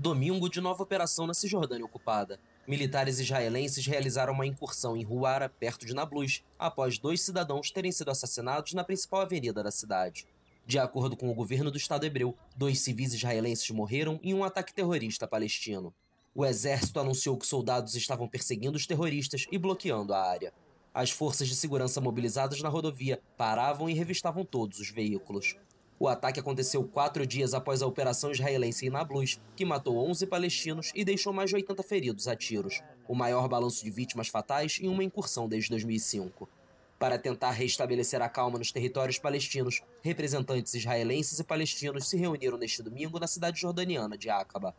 domingo de nova operação na Cisjordânia ocupada. Militares israelenses realizaram uma incursão em Ruara, perto de Nablus, após dois cidadãos terem sido assassinados na principal avenida da cidade. De acordo com o governo do Estado hebreu, dois civis israelenses morreram em um ataque terrorista palestino. O exército anunciou que soldados estavam perseguindo os terroristas e bloqueando a área. As forças de segurança mobilizadas na rodovia paravam e revistavam todos os veículos. O ataque aconteceu 4 dias após a operação israelense em Nablus, que matou 11 palestinos e deixou mais de 80 feridos a tiros, o maior balanço de vítimas fatais em uma incursão desde 2005. Para tentar restabelecer a calma nos territórios palestinos, representantes israelenses e palestinos se reuniram neste domingo na cidade jordaniana de Aqaba.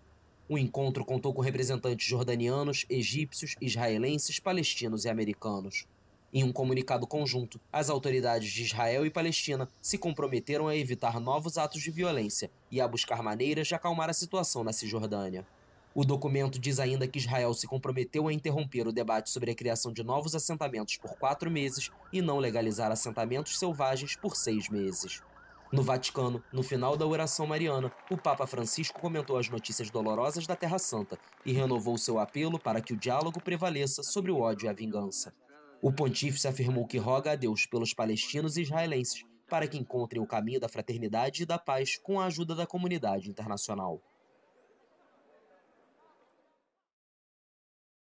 O encontro contou com representantes jordanianos, egípcios, israelenses, palestinos e americanos. Em um comunicado conjunto, as autoridades de Israel e Palestina se comprometeram a evitar novos atos de violência e a buscar maneiras de acalmar a situação na Cisjordânia. O documento diz ainda que Israel se comprometeu a interromper o debate sobre a criação de novos assentamentos por 4 meses e não legalizar assentamentos selvagens por 6 meses. No Vaticano, no final da oração mariana, o Papa Francisco comentou as notícias dolorosas da Terra Santa e renovou seu apelo para que o diálogo prevaleça sobre o ódio e a vingança. O pontífice afirmou que roga a Deus pelos palestinos e israelenses para que encontrem o caminho da fraternidade e da paz com a ajuda da comunidade internacional.